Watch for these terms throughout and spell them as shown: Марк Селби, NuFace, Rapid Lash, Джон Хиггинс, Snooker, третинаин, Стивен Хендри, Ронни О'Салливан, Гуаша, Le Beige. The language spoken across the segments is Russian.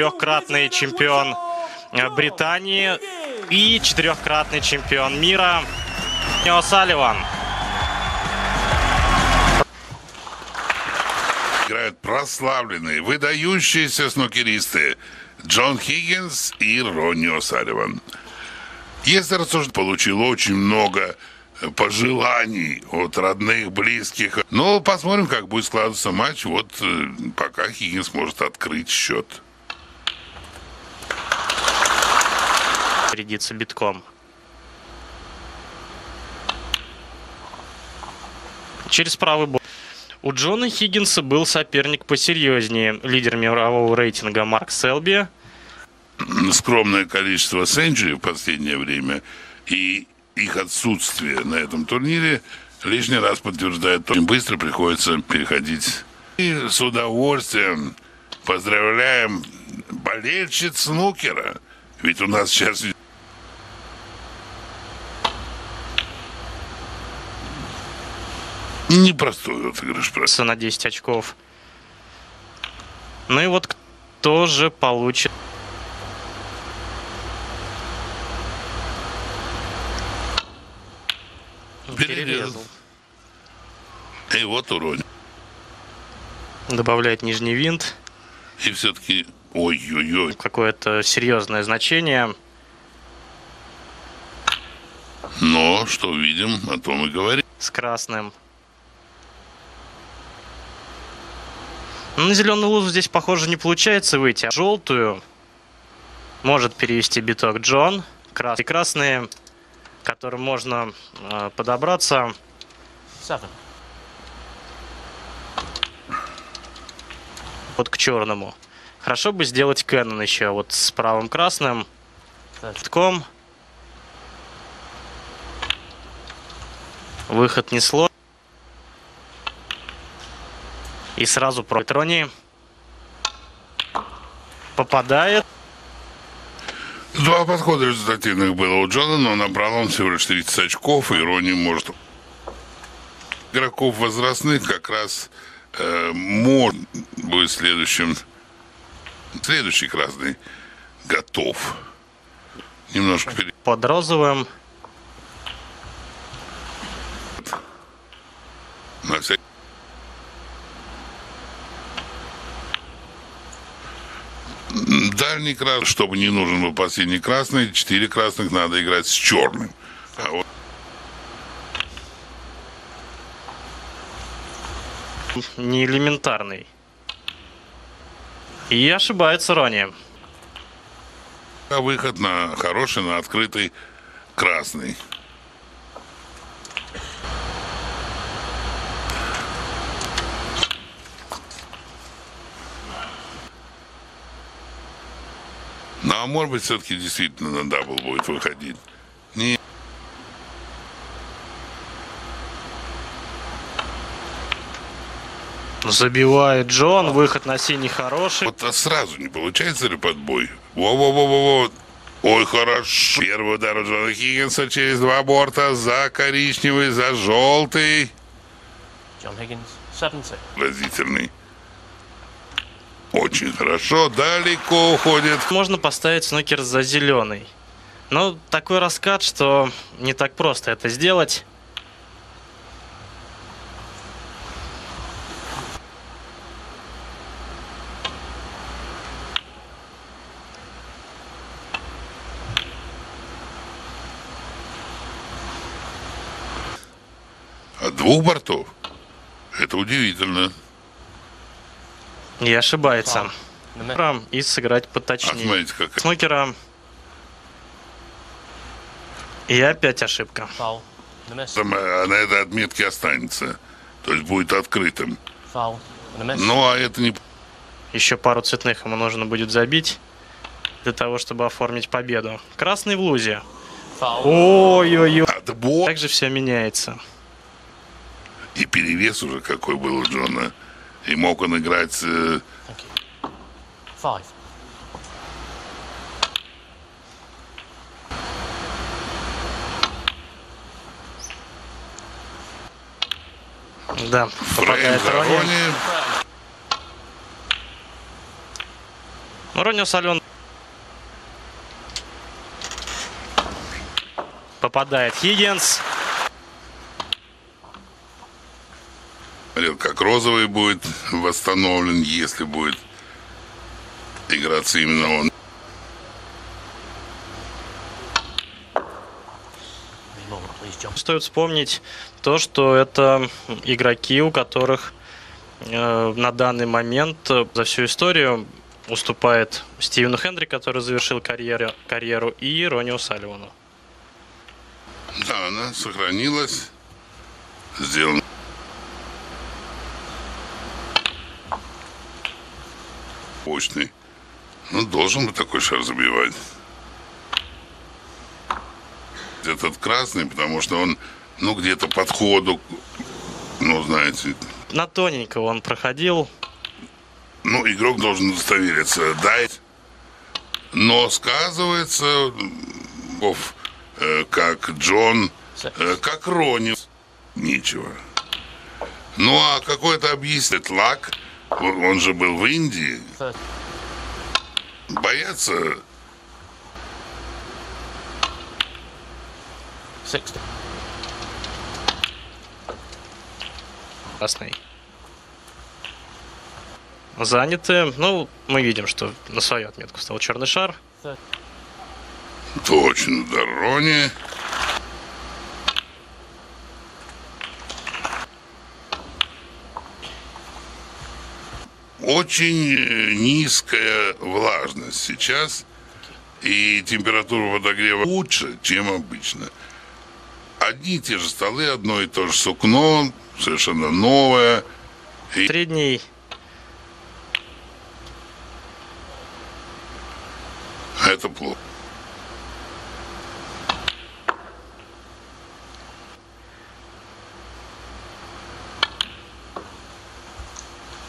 трехкратный чемпион Британии и четырехкратный чемпион мира О'Салливан. Играют прославленные, выдающиеся снукеристы Джон Хиггинс и Ронни О'Салливан. Если рассуждать, получил очень много пожеланий от родных, близких. Но посмотрим, как будет складываться матч. Вот пока Хиггинс может открыть счет. Рядится битком. Через правый бок. У Джона Хиггинса был соперник посерьезнее. Лидер мирового рейтинга Марк Селби. Скромное количество сенджи в последнее время и их отсутствие на этом турнире лишний раз подтверждает, что им быстро приходится переходить. И с удовольствием поздравляем болельщиц снукера. Ведь у нас сейчас... непростой отыгрыш. На 10 очков. Ну и вот кто же получит... Перерезал. И вот урон. Добавляет нижний винт. И все-таки... ой-ой-ой. Какое-то серьезное значение. Но, что видим, о том и говорим. С красным. На зеленую лузу здесь, похоже, не получается выйти. А желтую может перевести биток Джон. Красные, к которым можно подобраться. Вот к черному. Хорошо бы сделать кэнон еще вот с правым красным. Битком. Выход не сложный. И сразу про Ронни. Попадает. Два подхода результативных было у Джона, но набрал он всего лишь 30 очков, и Ронни может. Игроков возрастных как раз может быть следующим. Следующий красный готов. Немножко под розовым. На всякий. Дальний красный, чтобы не нужен был последний красный, 4 красных надо играть с черным. А вот... не элементарный. И ошибается Ронни. Выход на хороший, на открытый красный. Ну, а может быть, все-таки действительно на дабл будет выходить. Не. Забивает Джон, выход на синий хороший. Вот сразу не получается ли подбой? Во-во-во-во-во. Ой, хорошо. Первый удар у Джона Хиггинса через два борта. За коричневый, за желтый. Джон Хиггинс, 7-6. Разительный. Очень хорошо, далеко уходит. Можно поставить снукер за зеленый. Но такой раскат, что не так просто это сделать. От двух бортов? Это удивительно. И ошибается. И сыграть поточнее. Смотрите, как... снукера. И опять ошибка. На этой отметке останется. То есть будет открытым. Ну а это не... еще пару цветных ему нужно будет забить. Для того, чтобы оформить победу. Красный в лузе. Ой-ой-ой. Так же все меняется. И перевес уже какой был у Джона. И мог он играть... Да, попадает Ронни. Ронни О'Салливан попадает. Хиггинс. Как розовый будет восстановлен, если будет играться именно он. Стоит вспомнить то, что это игроки, у которых на данный момент за всю историю уступает Стивену Хендри, который завершил карьеру, и Ронни О'Салливану. Да, она сохранилась. Сделано. Почный. Ну, должен бы такой шар забивать. Этот красный, потому что он, ну, где-то под ходу, ну, знаете. На тоненького он проходил. Ну, игрок должен удостовериться, дать. Но сказывается, как Джон, как Ронни, ничего. Ну, а какой-то объяснит лак, он же был в Индии. Боятся... Красный. Заняты. Ну, мы видим, что на свою отметку стал черный шар. Точно, да, Ронни. Очень низкая влажность сейчас. И температура подогрева лучше, чем обычно. Одни и те же столы, одно и то же сукно, совершенно новое. Средний. Это плохо.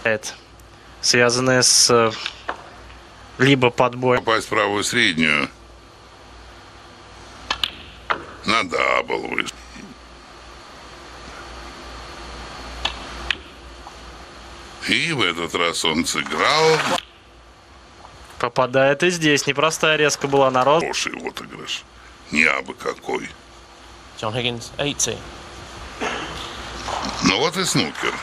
Это связанное с либо подбоем. Попасть в правую среднюю. На дабл вышли. И в этот раз он сыграл. Попадает и здесь. Непростая резка была на рост. Хороший вот игрыш. Не абы какой. Джон Хиггинс, 80. Ну вот и снукер.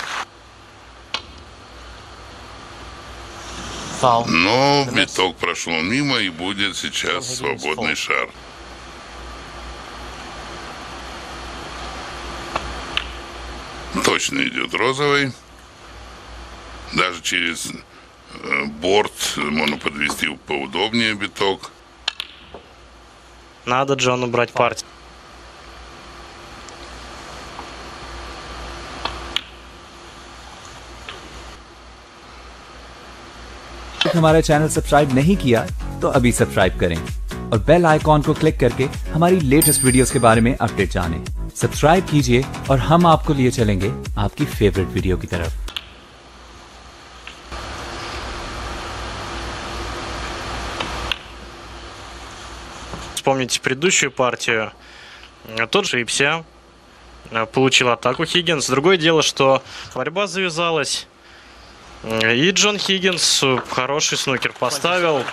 Foul. Но биток прошел мимо, и будет сейчас свободный шар. Точно идет розовый. Даже через борт можно подвести поудобнее биток. Надо Джону брать партию. Если हमारा channel subscribe नहीं किया तो अभी सब्सक्राइब करें और बेल आइकॉन को क्लिक करके हमारी लेटेस्ट वीडियोस के बारे में अपडेट जानें। सब्सक्राइब कीजिए और हम आपको लिए चलेंगे आपकी फेवरेट वीडियो की तरफ। Вспомните предыдущую партию. Тот же Ипся получил атаку Хиггинс. Другое дело, что борьба завязалась. И Джон Хиггинс хороший снукер поставил,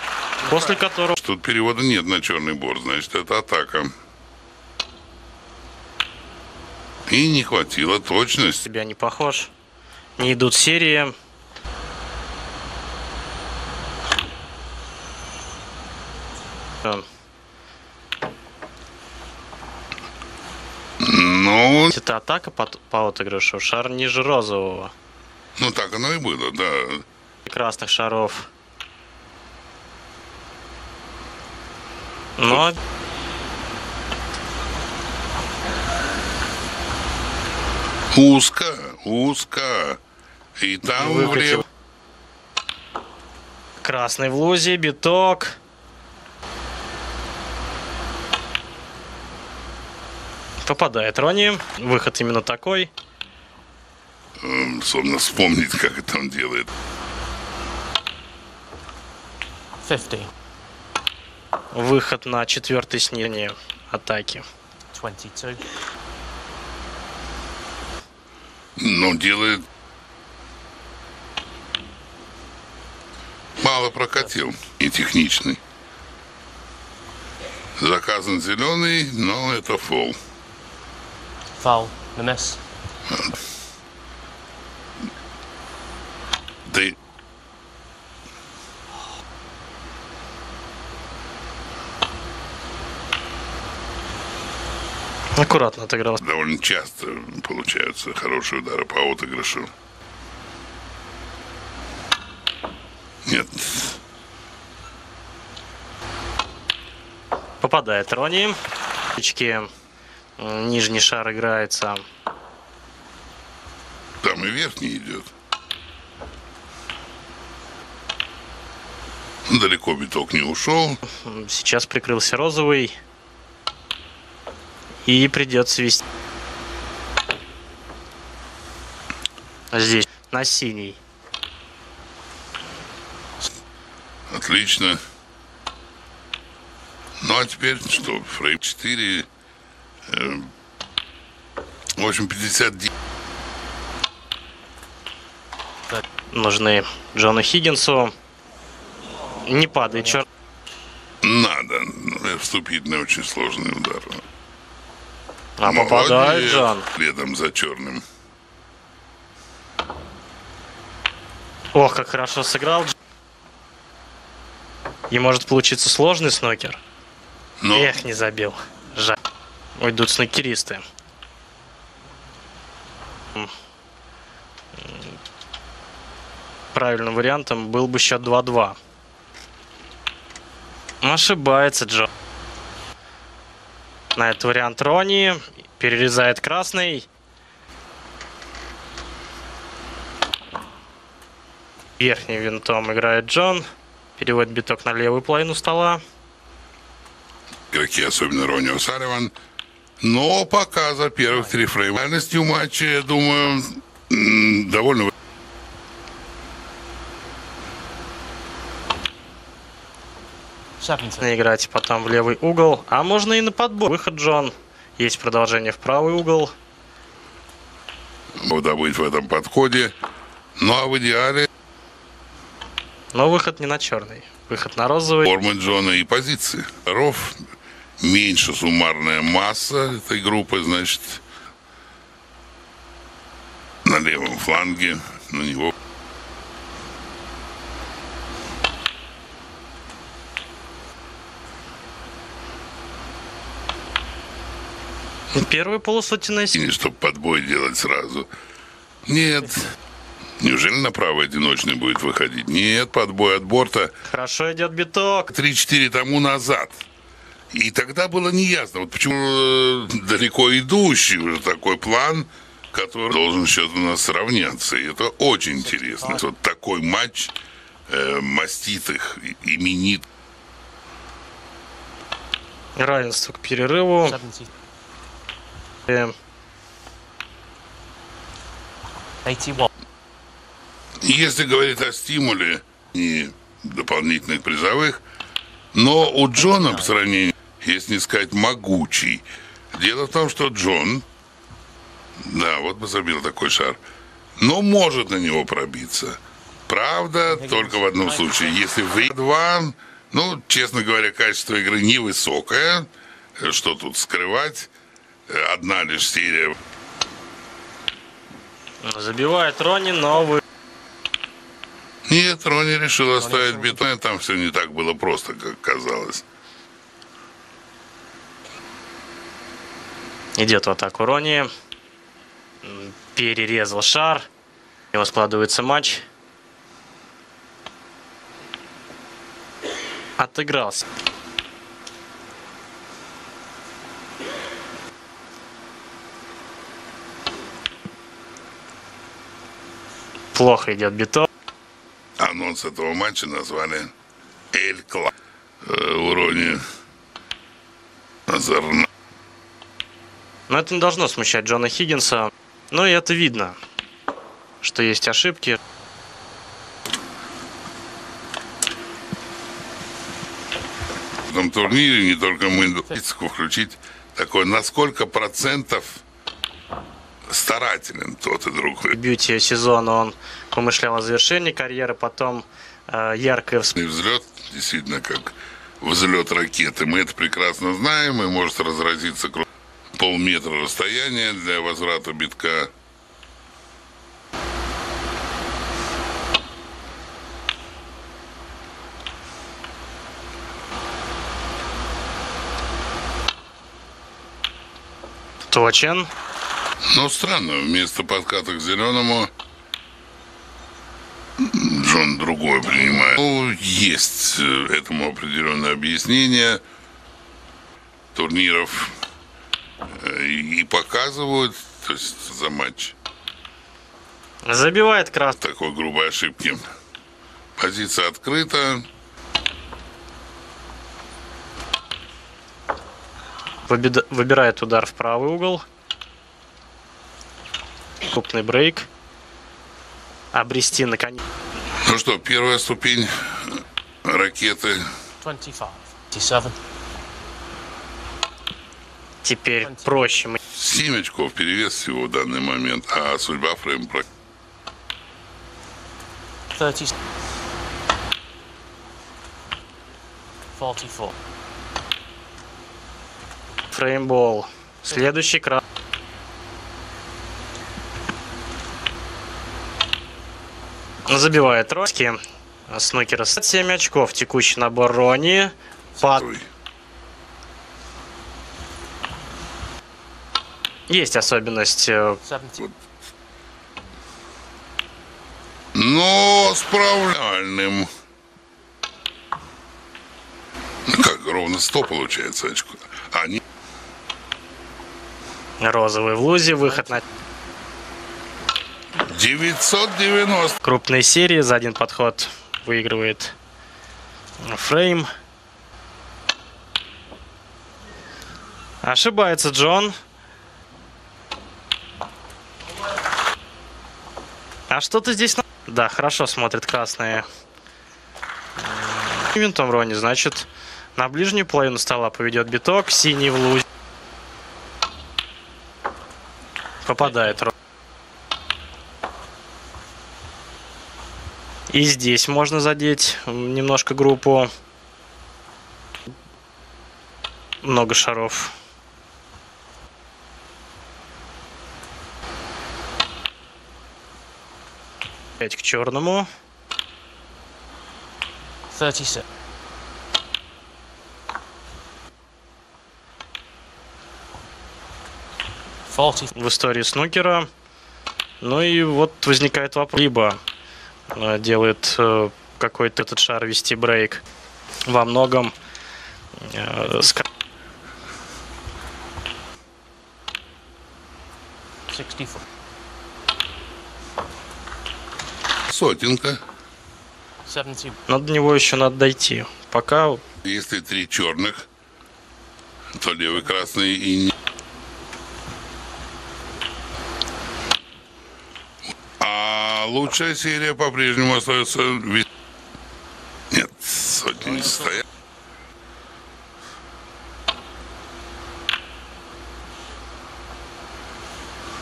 после которого... Тут перевода нет на черный борт, значит, это атака. И не хватило точности. Тебя не похож. Не идут серии. Ну... Это атака по отыгрышу, шар ниже розового. Ну, так оно и было, да. Красных шаров. Но... Узко. И там выкатил. Красный в лузе, биток. Попадает Ронни. Выход именно такой. Собственно, вспомнить, как это он делает. 50. Выход на четвертый снижение атаки. 22. Но делает... Мало прокатил и техничный. Заказан зеленый, но это фол. Фол, на мисс. Ты... Аккуратно отыграл. Довольно часто получаются хорошие удары по отыгрышу. Нет. Попадает Ронни. Нижний шар играется. Там и верхний идет. Далеко биток не ушел. Сейчас прикрылся розовый. И придется вести. Здесь, на синий. Отлично. Ну а теперь что? Фрейм 4. В общем, 59. Нужны Джону Хиггинсу. Не падай, черт. Надо. Вступить на очень сложный удар. А молодец. Попадает Джон. Следом за черным. Ох, как хорошо сыграл. И может получиться сложный снукер. Но... Эх, не забил. Жаль. Уйдут снукеристы. Правильным вариантом был бы счет 2-2. Ошибается Джон. На этот вариант Ронни перерезает красный. Верхним винтом играет Джон. Переводит биток на левую половину стола. Игроки, особенно Ронни О'Салливан. Но пока за первых три фрейма. Реальностью матча, я думаю, довольно... Играть потом в левый угол, а можно и на подбор. Выход Джон. Есть продолжение в правый угол. Буду быть в этом подходе. Ну а в идеале... Но выход не на черный. Выход на розовый. Формы Джона и позиции. Ров. Меньше суммарная масса этой группы, значит... На левом фланге на него... Первый полусотенный... Не, чтобы подбой делать сразу. Нет. Неужели на правый одиночный будет выходить? Нет, подбой от борта. Хорошо идет биток. 3-4 тому назад. И тогда было неясно, вот почему далеко идущий уже такой план, который должен счет у нас сравняться. И это очень интересно. Вот такой матч маститых, именит. Равенство к перерыву. Если говорить о стимуле и дополнительных призовых, но у Джона по сравнению, если не сказать могучий, дело в том, что Джон, да, вот бы забил такой шар, но может на него пробиться. Правда, только в одном случае, если вы два, ну, честно говоря, качество игры невысокое, что тут скрывать. Одна лишь серия. Забивает Ронни, но... Нет, Ронни решил оставить биток. Там все не так было просто, как казалось. Идет в атаку Ронни. Перерезал шар. У него складывается матч. Отыгрался. Плохо идет биток. Анонс этого матча назвали Эль Кла. У Ронни озорно. Но это не должно смущать Джона Хиггинса. Но и это видно, что есть ошибки. В этом турнире не только мы включить такое, на сколько процентов... Старателен тот и другой. В дебюте сезона он помышлял о завершении карьеры, потом яркая вспышка. Взлет, действительно, как взлет ракеты. Мы это прекрасно знаем, и может разразиться полметра расстояния для возврата битка. Точен. Но странно, вместо подката к зеленому Джон другой принимает. Ну, есть этому определенное объяснение. Турниров и показывают, то есть за матч. Забивает красный. Такой грубой ошибки. Позиция открыта. Выбирает удар в правый угол. Крупный брейк. Обрести наконец. Ну что, первая ступень ракеты. 25. Теперь 25. Проще. 7 очков перевес всего в данный момент. А судьба фрейм. 30. 44. Фреймбол. Следующий крас. Забивает Роски. Снукера 7 очков. Текущий набор Ронни. Есть особенность. Но справляльным. Ну как, ровно 100 получается очко. Они. Розовый в лузе, выход на 990. Крупной серии за один подход выигрывает фрейм. Ошибается Джон. А что-то здесь... Да, хорошо смотрит красные. Винтом Ронни, значит, на ближнюю половину стола поведет биток. Синий в лузе. Попадает. И здесь можно задеть немножко группу. Много шаров. Опять к черному. 37. В истории снукера. Ну и вот возникает вопрос. Либо делает какой-то этот шар вести брейк. Во многом сотенка. Но до него еще надо дойти. Пока. Если 3 черных, то левый, красный и... Лучшая серия по-прежнему остается... Нет, сотни не стоят.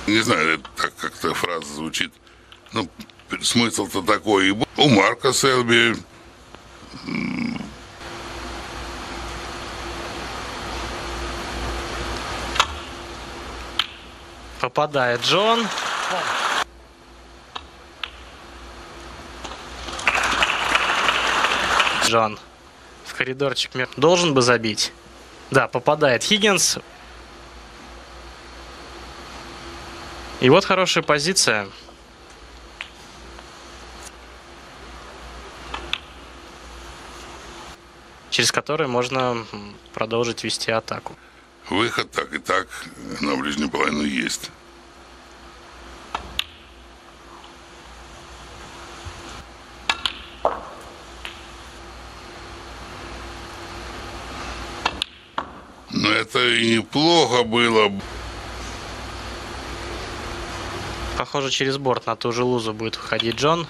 Не знаю, это так как-то фраза звучит. Ну, смысл-то такой. У Марка Селби... Попадает Джон. Джон в коридорчик должен бы забить. Да, попадает Хиггинс. И вот хорошая позиция. Через которую можно продолжить вести атаку. Выход так и так на ближнюю половину есть. Но это и неплохо было. Похоже, через борт на ту же лузу будет выходить Джон.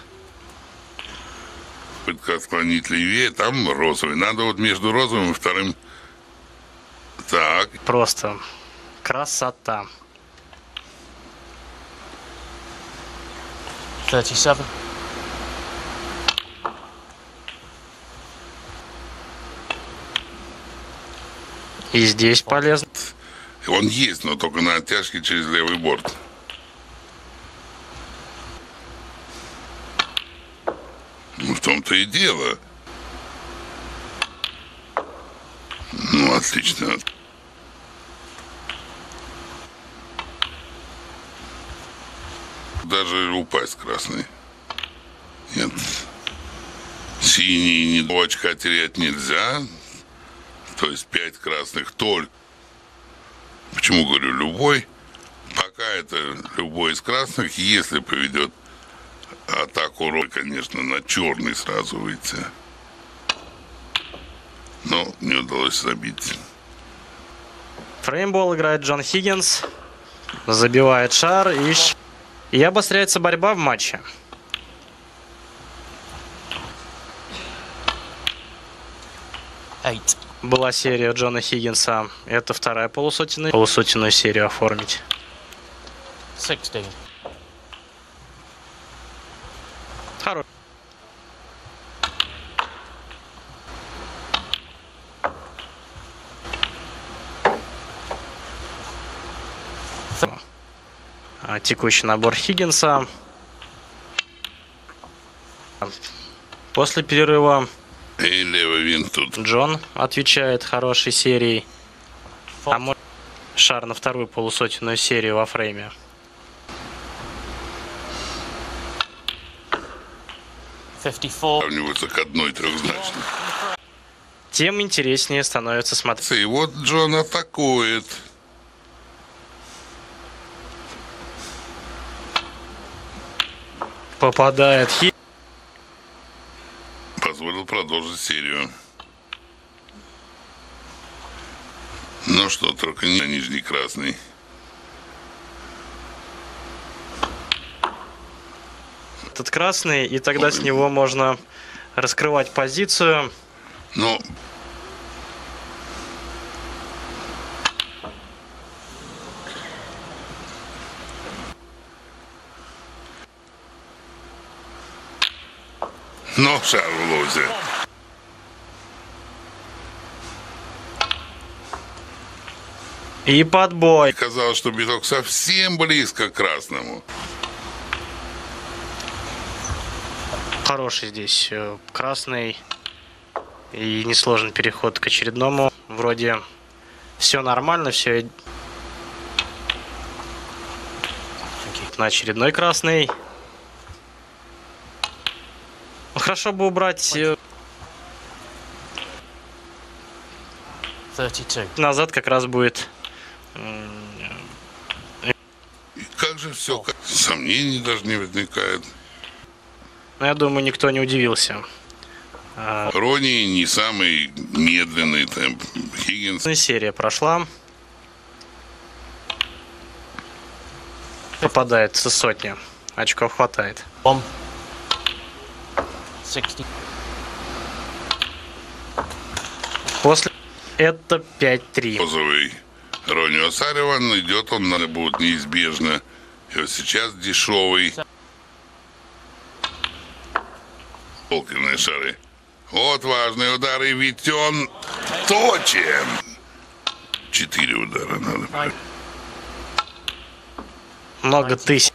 Пытка склонить левее, там розовый. Надо вот между розовым и вторым. Так. Просто красота. 37. И здесь полезно. Он есть, но только на оттяжке через левый борт. Ну, в том-то и дело. Ну, отлично. Даже упасть красный. Нет. Синий ни очка терять нельзя. То есть 5 красных только. Почему говорю любой? Пока это любой из красных, если поведет атаку роль, конечно, на черный сразу выйти. Но не удалось забить. Фреймбол играет Джон Хиггинс. Забивает шар и обостряется борьба в матче. Была серия Джона Хиггинса. Это вторая полусотенную серию оформить. 16. Хорош. Текущий набор Хиггинса. После перерыва и левый винт тут. Джон отвечает хорошей серией. А может, шар на вторую полусотенную серию во фрейме. Сравниваются к одной трехзначной. Тем интереснее становится смотреть. И вот Джон атакует. Попадает хит. Позволил продолжить серию. Ну что, только не нижний красный. Этот красный, и тогда с него можно раскрывать позицию. Ну. Но шар в лозе. И подбой. Казалось, что биток совсем близко к красному. Хороший здесь красный. И несложный переход к очередному. Вроде все нормально, все. На очередной красный. Хорошо бы убрать 32. Назад как раз будет. И как же все, сомнений даже не возникает. Я думаю, никто не удивился. Ронни не самый медленный темп Хиггинс. Серия прошла. Попадает со сотни. Очков хватает. После это 5-3. Розовый Ронни О'Салливан идет, он надо будет неизбежно. И вот сейчас дешевый. Толкиные шары. Вот важные удары, ведь он точен. 4 удара надо. Много тысяч.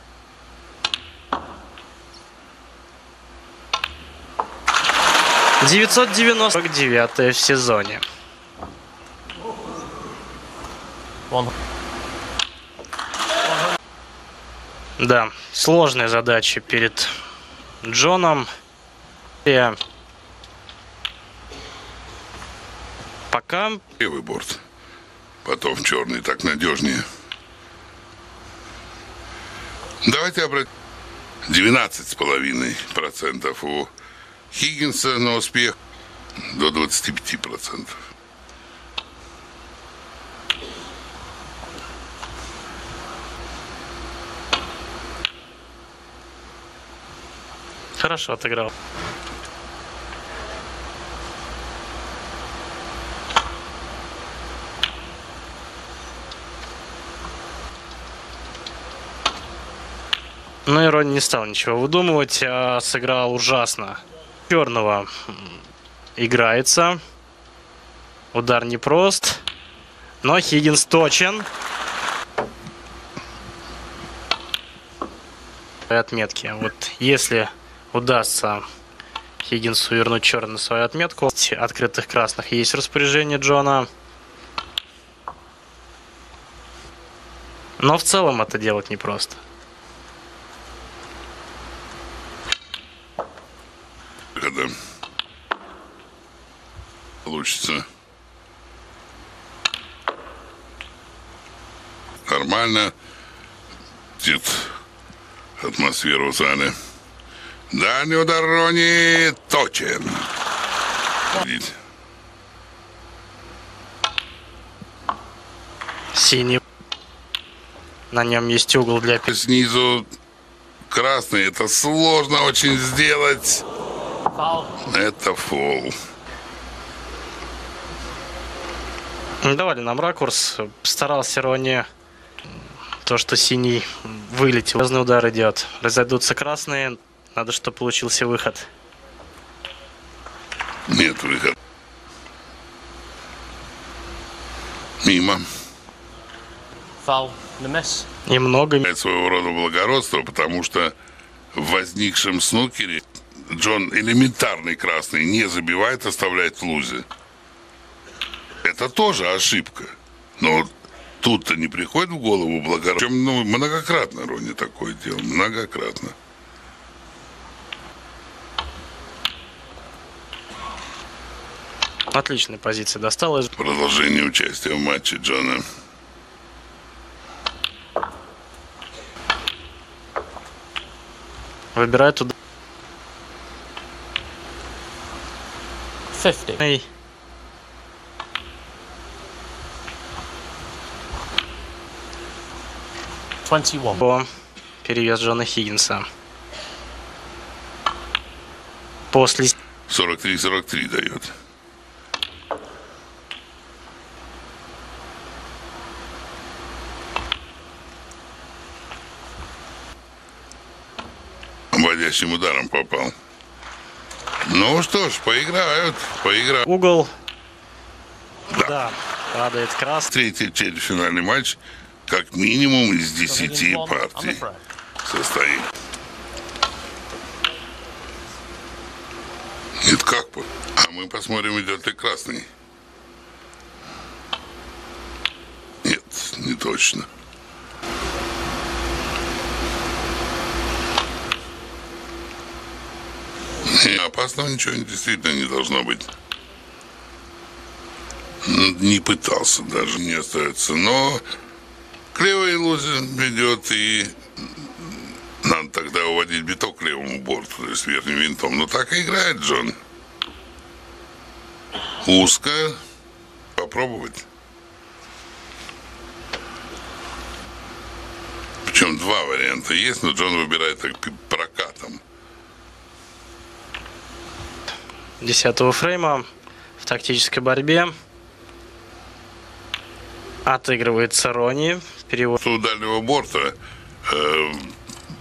.999 в сезоне. Да, сложная задача перед Джоном. Пока левый борт, потом черный, так надежнее. Давайте обратим 12,5% у Хиггинса на успех до 25%. Хорошо отыграл. Но Ронни не стал ничего выдумывать, а сыграл ужасно. Черного играется. Удар непрост. но Хиггинс точен. Отметки. Вот если удастся Хиггинсу вернуть черный на свою отметку, открытых красных есть распоряжение Джона. Но в целом это делать непросто. Когда получится нормально, где-то атмосферу в зале. Дальний удар Ронни точен. Синий. На нем есть угол для... Снизу красный. Это сложно очень сделать. Фол. Это фол. Давали нам ракурс. Старался Ронни. То, что синий вылетел. Разный удар идет. Разойдутся красные. Надо, чтобы получился выход. Нет выхода. Мимо. Фол. Немного своего рода благородства, потому что в возникшем снукере Джон элементарный красный не забивает, оставляет в лузе. Это тоже ошибка. Но тут-то не приходит в голову благородство. Ну, многократно Ронни такое делал, многократно. Отличная позиция досталась. Продолжение участия в матче Джона. Выбирает туда. 50. По перевес Джона Хиггинса. После 43-43 дает. Вводящим ударом попал. Ну что ж, поиграют, поиграют. Угол. Да. Падает красный. Третий четвертьфинальный матч как минимум из 10 партий состоит. Нет, как бы. А мы посмотрим, идет ли красный. Нет, не точно. Опасного ничего действительно не должно быть. Не пытался даже, не остается. Но к левой лузе ведет, и надо тогда уводить биток к левому борту, то есть верхним винтом. Но так и играет Джон. Узко. Попробовать. Причем два варианта есть, но Джон выбирает прокатом. 10-го фрейма в тактической борьбе отыгрывается Ронни. Перевод у дальнего борта.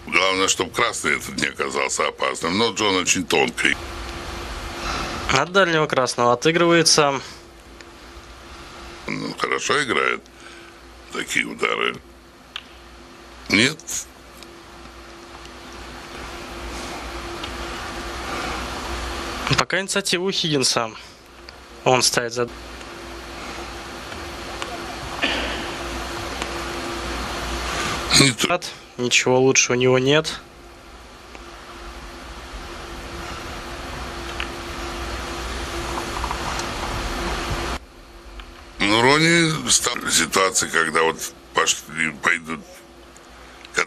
Главное, чтобы красный этот не оказался опасным. Но Джон очень тонкий. От дальнего красного отыгрывается. Ну, хорошо играет такие удары. Нет. Пока инициатива у Хиггинса. Он ставит за... Ничего лучше у него нет. Ну, Ронни стал в ситуации, когда вот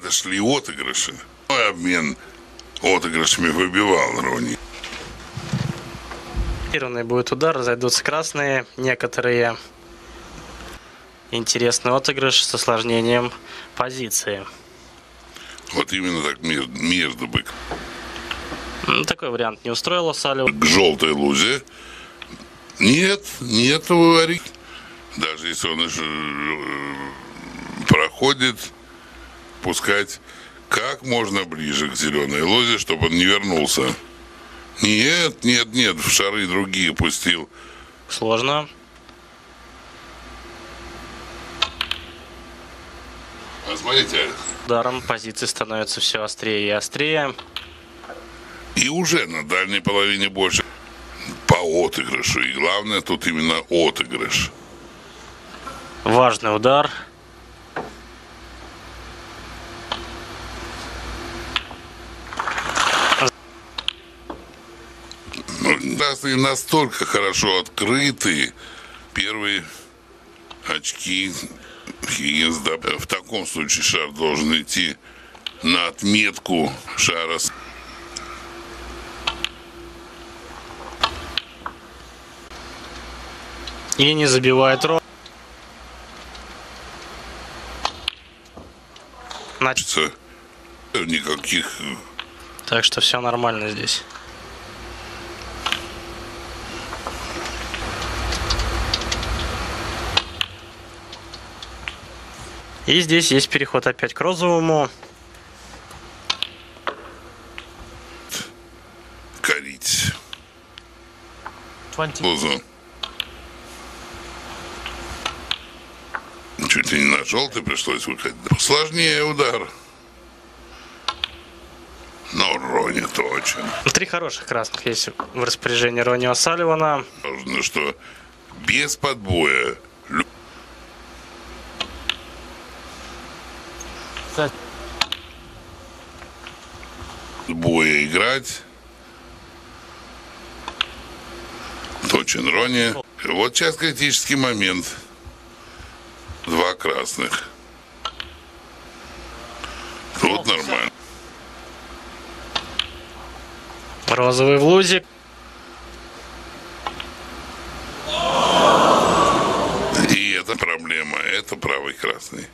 шли отыгрыши. Ну, обмен отыгрышами выбивал Ронни. Будет удар, разойдутся красные. Некоторые интересный отыгрыш с осложнением позиции. Вот именно так между бы. Такой вариант не устроил О'Салливана. К желтой лузе. Нет, нет, говорит. Даже если он проходит, пускать как можно ближе к зеленой лузе, чтобы он не вернулся. Нет, нет, нет, в шары другие пустил. Сложно. Позвоните. Ударом позиции становится все острее и острее. И уже на дальней половине больше по отыгрышу. И главное тут именно отыгрыш. Важный удар. И настолько хорошо открыты первые очки Хиггинс. В таком случае шар должен идти на отметку шара. И не забивает рот. Начнется никаких. Так что все нормально здесь. И здесь есть переход опять к розовому. Корить. Лозу. Чуть ли не на желтый пришлось выходить. Сложнее удар. Но Ронни точен. Три хороших красных есть в распоряжении Ронни О'Салливана. Важно, что без подбоя. Боя играть. Точен Ронни. Вот сейчас критический момент. Два красных. Тут нормально. Розовый в лузе. И это проблема. Это правый красный.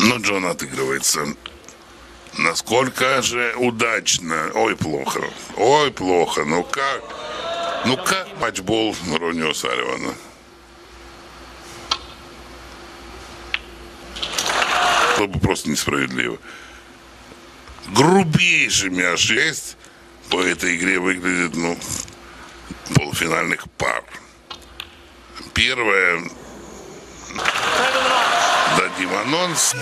Но Джон отыгрывается. Насколько же удачно. Ой, плохо. Ой, плохо. Ну как? Ну как матчбол Ронни О'Салливана? Было бы просто несправедливо. Грубейший мяч есть. По этой игре выглядит, ну, полуфинальных пар. Первая. Дадим анонс.